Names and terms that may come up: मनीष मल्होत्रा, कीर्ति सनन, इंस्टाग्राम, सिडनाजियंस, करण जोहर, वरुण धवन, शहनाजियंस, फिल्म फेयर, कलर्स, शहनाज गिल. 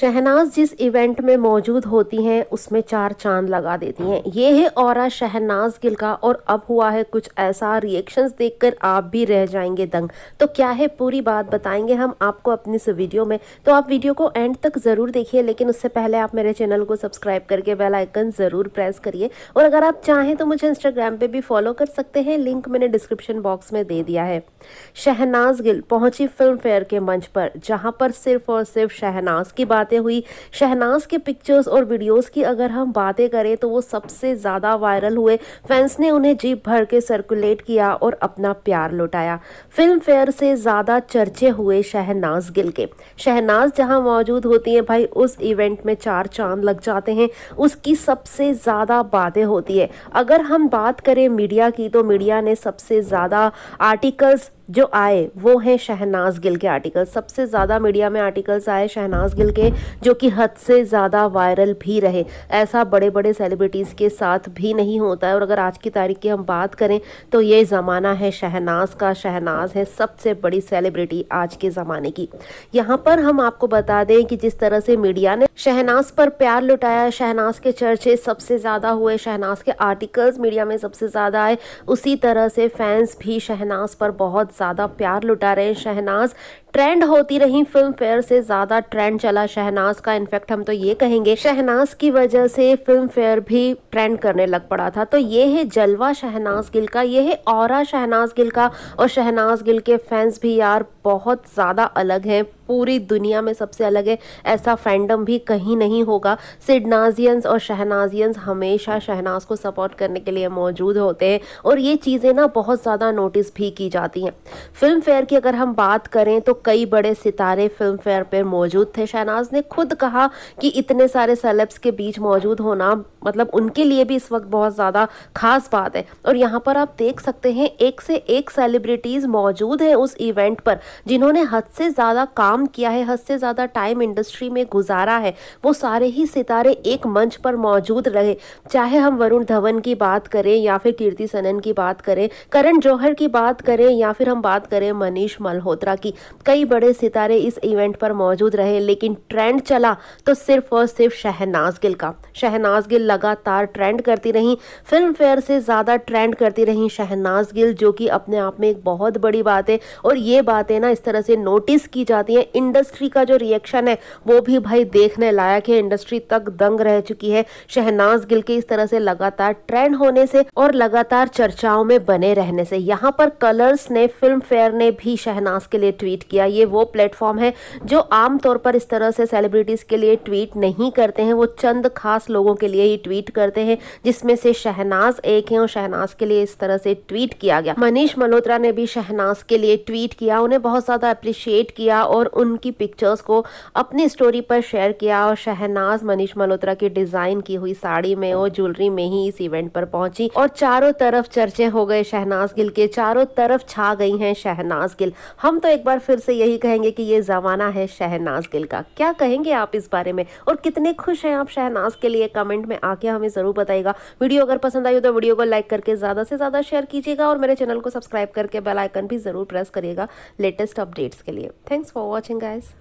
शहनाज जिस इवेंट में मौजूद होती हैं उसमें चार चांद लगा देती हैं। ये है ऑरा शहनाज गिल का। और अब हुआ है कुछ ऐसा, रिएक्शंस देखकर आप भी रह जाएंगे दंग। तो क्या है पूरी बात बताएंगे हम आपको अपनी इस वीडियो में, तो आप वीडियो को एंड तक ज़रूर देखिए। लेकिन उससे पहले आप मेरे चैनल को सब्सक्राइब करके बेल आइकन ज़रूर प्रेस करिए। और अगर आप चाहें तो मुझे इंस्टाग्राम पर भी फॉलो कर सकते हैं, लिंक मैंने डिस्क्रिप्शन बॉक्स में दे दिया है। शहनाज गिल पहुँची फिल्म फेयर के मंच पर, जहाँ पर सिर्फ और सिर्फ शहनाज की बातें हुई। शहनाज के पिक्चर्स और वीडियोस की अगर हम बातें करें तो वो सबसे ज़्यादा वायरल हुए। फैंस ने उन्हें जीप भर के सर्कुलेट किया और अपना प्यार लौटाया। फिल्म फेयर से ज़्यादा चर्चे हुए शहनाज गिल के। शहनाज जहां मौजूद होती हैं भाई, उस इवेंट में चार चांद लग जाते हैं, उसकी सबसे ज़्यादा बातें होती है। अगर हम बात करें मीडिया की, तो मीडिया ने सबसे ज़्यादा आर्टिकल्स जो आए वो हैं शहनाज गिल के आर्टिकल। सबसे ज़्यादा मीडिया में आर्टिकल्स आए शहनाज गिल के, जो कि हद से ज़्यादा वायरल भी रहे। ऐसा बड़े बड़े सेलिब्रिटीज़ के साथ भी नहीं होता है। और अगर आज की तारीख की हम बात करें तो ये ज़माना है शहनाज का। शहनाज है सबसे बड़ी सेलिब्रिटी आज के ज़माने की। यहाँ पर हम आपको बता दें कि जिस तरह से मीडिया ने शहनाज पर प्यार लुटाया, शहनाज के चर्चे सबसे ज़्यादा हुए, शहनाज के आर्टिकल्स मीडिया में सबसे ज़्यादा आए, उसी तरह से फैंस भी शहनाज पर बहुत ज़्यादा प्यार लुटा रहे हैं। शहनाज ट्रेंड होती रही, फिल्म फेयर से ज़्यादा ट्रेंड चला शहनाज का। इनफैक्ट हम तो ये कहेंगे शहनाज की वजह से फिल्म फेयर भी ट्रेंड करने लग पड़ा था। तो ये है जलवा शहनाज गिल का, ये है ऑरा शहनाज गिल का। और शहनाज गिल के फैंस भी यार बहुत ज़्यादा अलग हैं, पूरी दुनिया में सबसे अलग है। ऐसा फैंडम भी कहीं नहीं होगा। सिडनाजियंस और शहनाजियंस हमेशा शहनाज को सपोर्ट करने के लिए मौजूद होते हैं, और ये चीज़ें ना बहुत ज़्यादा नोटिस भी की जाती हैं। फिल्म फेयर की अगर हम बात करें तो कई बड़े सितारे फिल्म फेयर पर मौजूद थे। शहनाज ने खुद कहा कि इतने सारे सेलेब्स के बीच मौजूद होना मतलब उनके लिए भी इस वक्त बहुत ज़्यादा खास बात है। और यहाँ पर आप देख सकते हैं एक से एक सेलिब्रिटीज़ मौजूद हैं उस इवेंट पर, जिन्होंने हद से ज़्यादा काम किया है, हद से ज़्यादा टाइम इंडस्ट्री में गुजारा है। वो सारे ही सितारे एक मंच पर मौजूद रहे। चाहे हम वरुण धवन की बात करें, या फिर कीर्ति सनन की बात करें, करण जोहर की बात करें, या फिर हम बात करें मनीष मल्होत्रा की, कई बड़े सितारे इस इवेंट पर मौजूद रहे। लेकिन ट्रेंड चला तो सिर्फ और सिर्फ शहनाज गिल का। शहनाज गिल लगातार ट्रेंड करती रहीं, फिल्म फेयर से ज़्यादा ट्रेंड करती रहीं शहनाज गिल, जो कि अपने आप में एक बहुत बड़ी बात है। और ये बातें ना इस तरह से नोटिस की जाती हैं। इंडस्ट्री का जो रिएक्शन है वो भी भाई देखने लायक है। इंडस्ट्री तक दंग रह चुकी है शहनाज गिल के इस तरह से लगातार ट्रेंड होने से और लगातार चर्चाओं में बने रहने से। यहाँ पर कलर्स ने, फिल्म फेयर ने भी शहनाज के लिए ट्वीट किया। ये वो प्लेटफॉर्म है जो आमतौर पर इस तरह से सेलिब्रिटीज़ के लिए ट्वीट नहीं करते हैं, वो चंद खास लोगों के लिए ही ट्वीट करते हैं, जिसमें से शहनाज एक है। और शहनाज के लिए इस तरह से ट्वीट किया गया। मनीष मल्होत्रा ने भी शहनाज के लिए ट्वीट किया, उन्हें बहुत ज़्यादा अप्रिशिएट किया और उनकी पिक्चर्स को अपनी स्टोरी पर शेयर किया। और शहनाज मनीष मल्होत्रा की डिज़ाइन की हुई साड़ी में और ज्वेलरी में ही इस इवेंट पर पहुंची, और चारों तरफ चर्चे हो गए शहनाज गिल के, चारों तरफ छा गई हैं शहनाज गिल। हम तो एक बार फिर से यही कहेंगे कि ये ज़माना है शहनाज गिल का। क्या कहेंगे आप इस बारे में, और कितने खुश हैं आप शहनाज के लिए? कमेंट में आके हमें ज़रूर बताइएगा। वीडियो अगर पसंद आई हो तो वीडियो को लाइक करके ज़्यादा से ज़्यादा शेयर कीजिएगा, और मेरे चैनल को सब्सक्राइब करके बेल आइकन भी ज़रूर प्रेस करिएगा लेटेस्ट अपडेट्स के लिए। Thanks for watching guys.